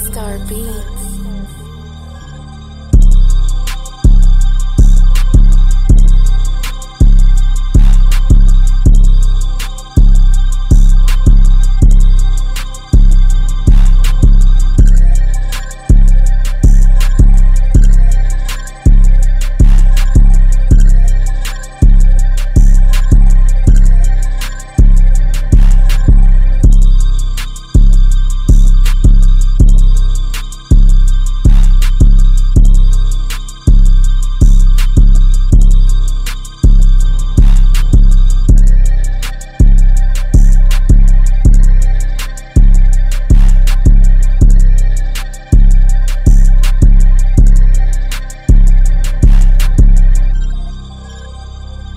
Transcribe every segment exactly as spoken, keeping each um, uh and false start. SantanaStar Beats. SantanaStar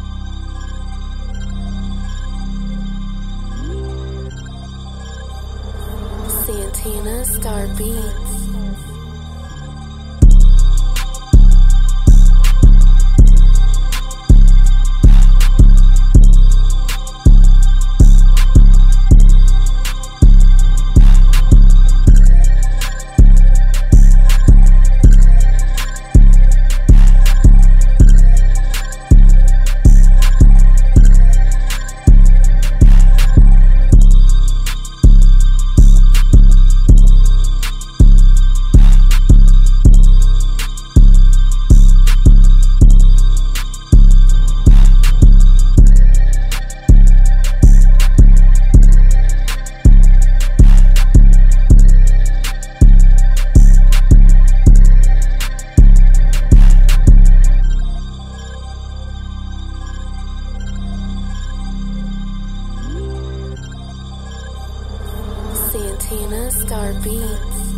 Beats. SantanaStar Beats.